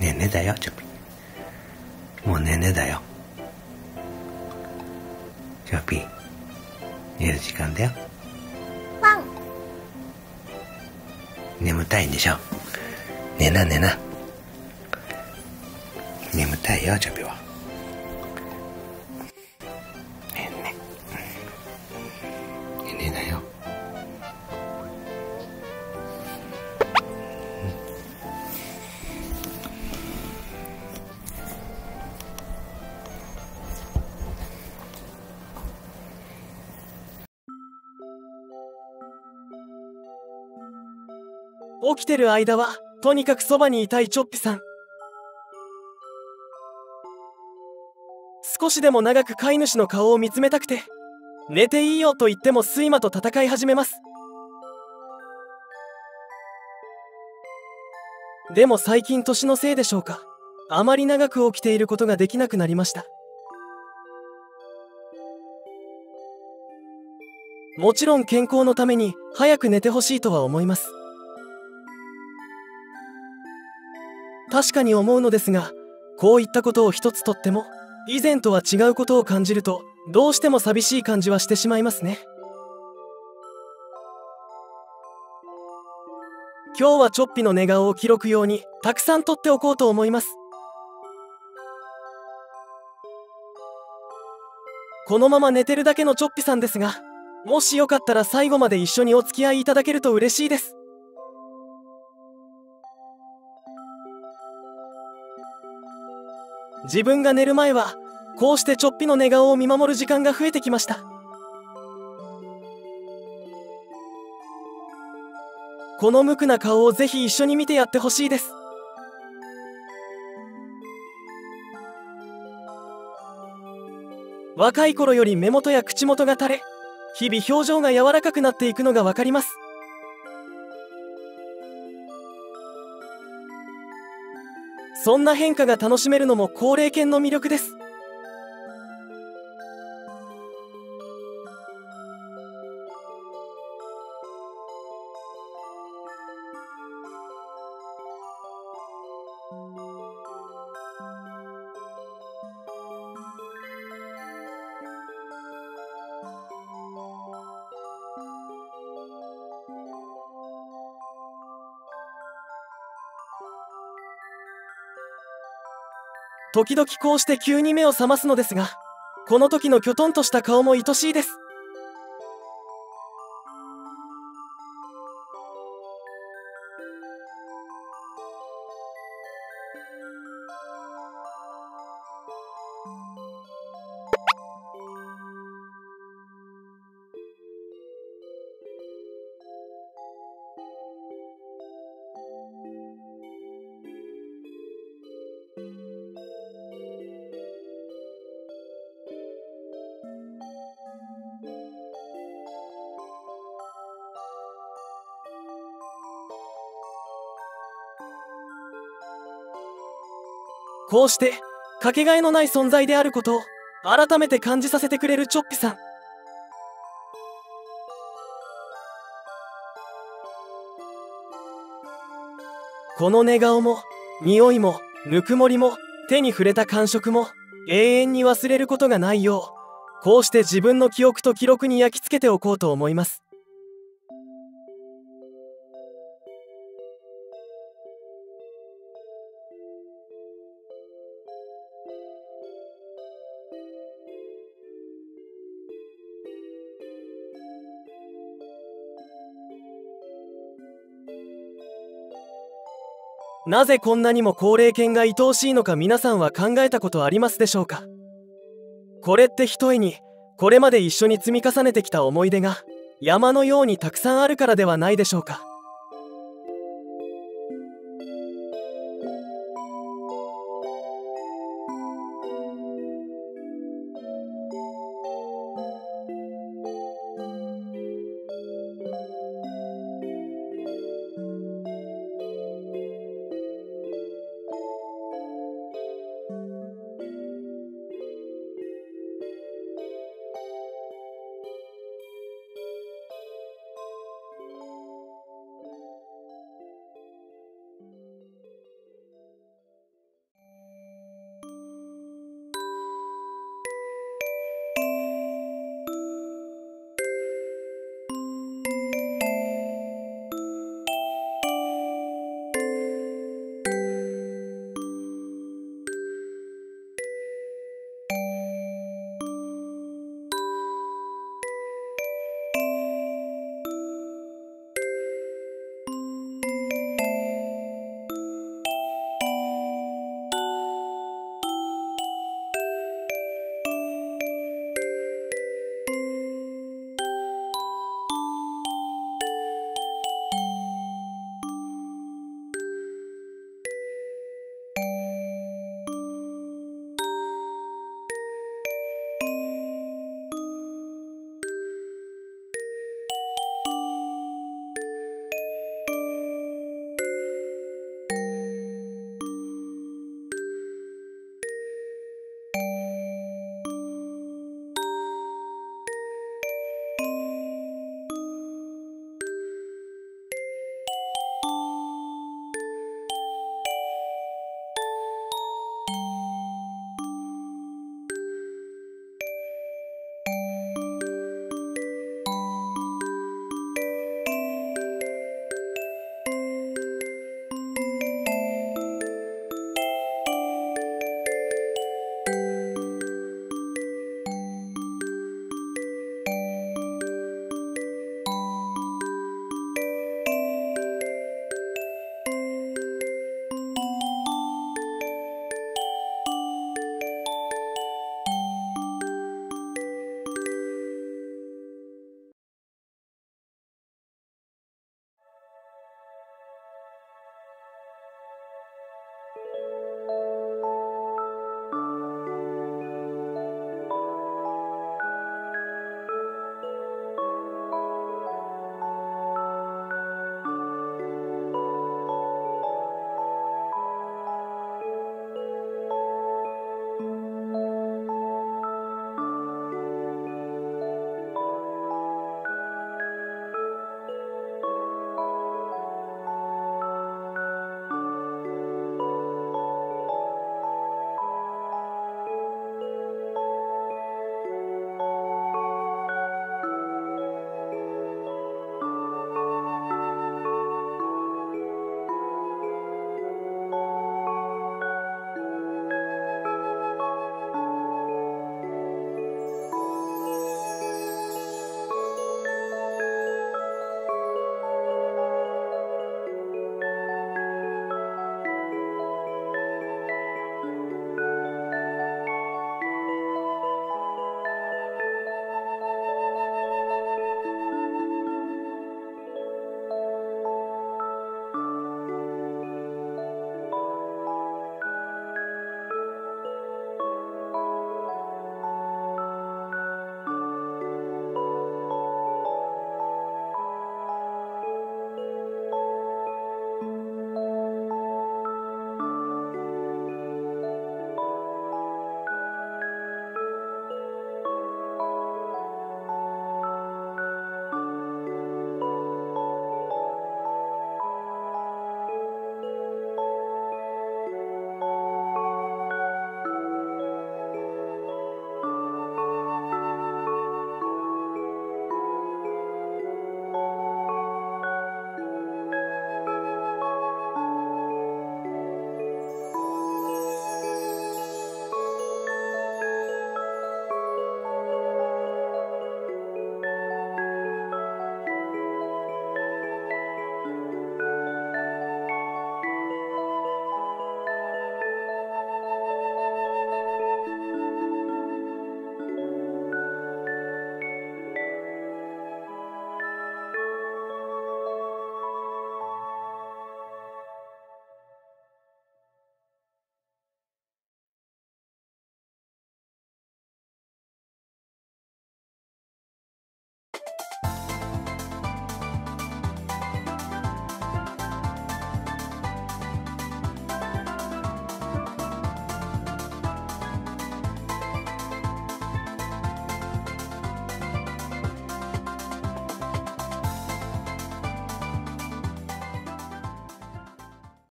ねんねだよ、チョピー。もうねんねだよ。チョピー、寝る時間だよ。ワン。眠たいんでしょ。寝な寝な。眠たいよ、チョピーは。ねんね。ねんねだよ。起きてる間はとにかくそばにいたいチョッピさん。少しでも長く飼い主の顔を見つめたくて、寝ていいよと言っても睡魔と戦い始めます。でも最近年のせいでしょうか、あまり長く起きていることができなくなりました。もちろん健康のために早く寝てほしいとは思います。確かに思うのですが、こういったことを一つとっても以前とは違うことを感じると、どうしても寂しい感じはしてしまいますね。今日はチョッピの寝顔を記録用にたくさん撮っておこうと思います。このまま寝てるだけのチョッピさんですが、もしよかったら最後まで一緒にお付き合いいただけると嬉しいです。自分が寝る前はこうしてチョッピの寝顔を見守る時間が増えてきました。この無垢な顔をぜひ一緒に見てやってほしいです。若い頃より目元や口元が垂れ、日々表情が柔らかくなっていくのがわかります。そんな変化が楽しめるのも高齢犬の魅力です。時々こうして急に目を覚ますのですが、この時のきょとんとした顔も愛しいです。こうしてかけがえのない存在であることを改めて感じさせてくれるチョッピさん。この寝顔も匂いもぬくもりも手に触れた感触も永遠に忘れることがないよう、こうして自分の記憶と記録に焼き付けておこうと思います。なぜこんなにも高齢犬が愛おしいのか、皆さんは考えたことありますでしょうか。これってひとえにこれまで一緒に積み重ねてきた思い出が山のようにたくさんあるからではないでしょうか。